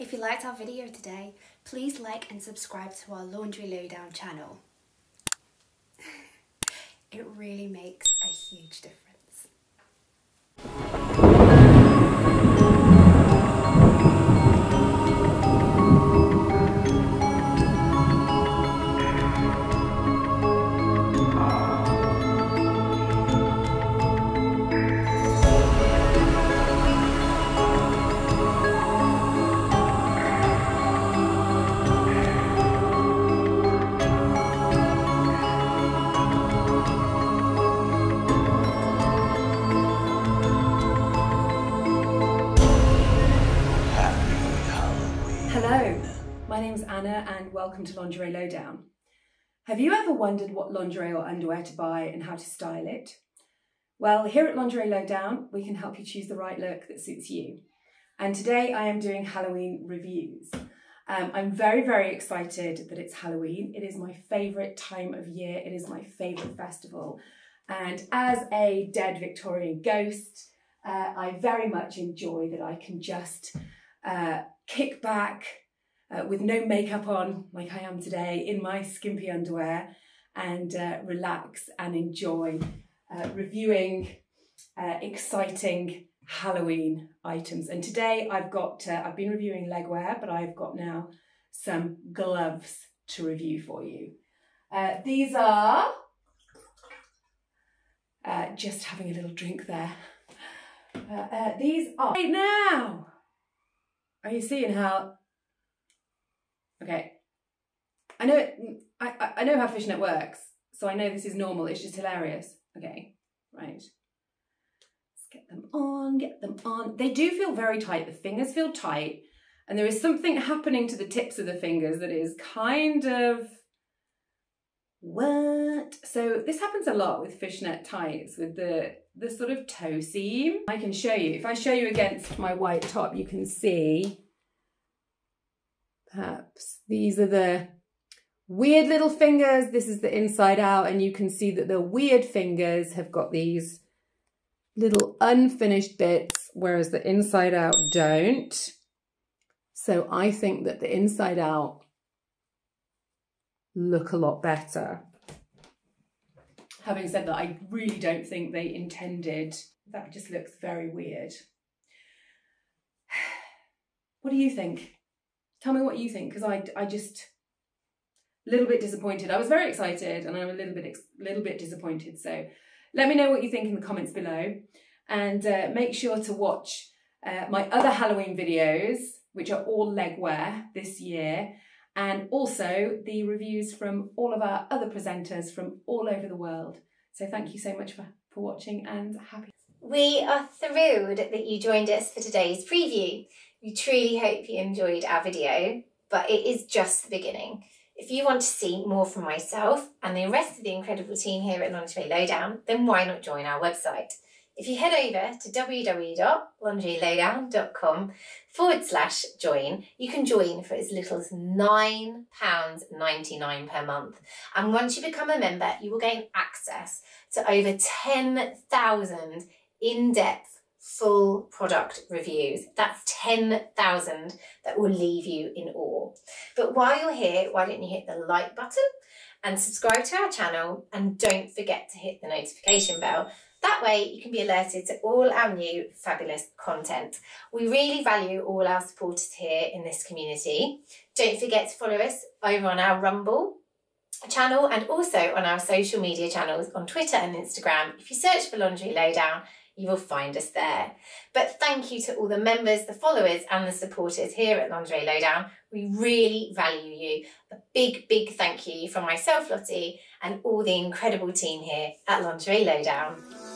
If you liked our video today, please like and subscribe to our Lingerie Lowdown channel. It really makes a huge difference. Hello, my name is Anna and welcome to Lingerie Lowdown. Have you ever wondered what lingerie or underwear to buy and how to style it? Well, here at Lingerie Lowdown, we can help you choose the right look that suits you. And today I am doing Halloween reviews. I'm very, very excited that it's Halloween. It is my favourite time of year. It is my favourite festival. And as a dead Victorian ghost, I very much enjoy that I can just kick back with no makeup on, like I am today, in my skimpy underwear, and relax and enjoy reviewing exciting Halloween items. And today I've been reviewing legwear, but I've got now some gloves to review for you. These are, just having a little drink there. These are right now. Are you seeing how? Okay, I know how fishnet works, so I know this is normal. It's just hilarious. Okay, right. Let's get them on. Get them on. They do feel very tight. The fingers feel tight, and there is something happening to the tips of the fingers that is kind of what. So this happens a lot with fishnet tights, with the sort of toe seam. I can show you, if I show you against my white top, you can see, perhaps, these are the weird little fingers. This is the inside out, and you can see that the weird fingers have got these little unfinished bits, whereas the inside out don't. So I think that the inside out look a lot better. Having said that, I really don't think they intended. That just looks very weird. What do you think? Tell me what you think, because I just, a little bit disappointed. I was very excited and I'm a little bit disappointed. So let me know what you think in the comments below, and make sure to watch my other Halloween videos, which are all legwear this year. And also the reviews from all of our other presenters from all over the world. So thank you so much for watching, and happy. We are thrilled that you joined us for today's preview. We truly hope you enjoyed our video, but it is just the beginning. If you want to see more from myself and the rest of the incredible team here at Lingerie Lowdown, then why not join our website? If you head over to www.lingerie.com/join, you can join for as little as £9.99 per month. And once you become a member, you will gain access to over 10,000 in-depth full product reviews. That's 10,000 that will leave you in awe. But while you're here, why don't you hit the like button and subscribe to our channel, and don't forget to hit the notification bell. That way you can be alerted to all our new fabulous content. We really value all our supporters here in this community. Don't forget to follow us over on our Rumble channel, and also on our social media channels on Twitter and Instagram. If you search for Lingerie Lowdown, you will find us there. But thank you to all the members, the followers and the supporters here at Lingerie Lowdown. We really value you. A big, big thank you from myself, Lottie, and all the incredible team here at Lingerie Lowdown.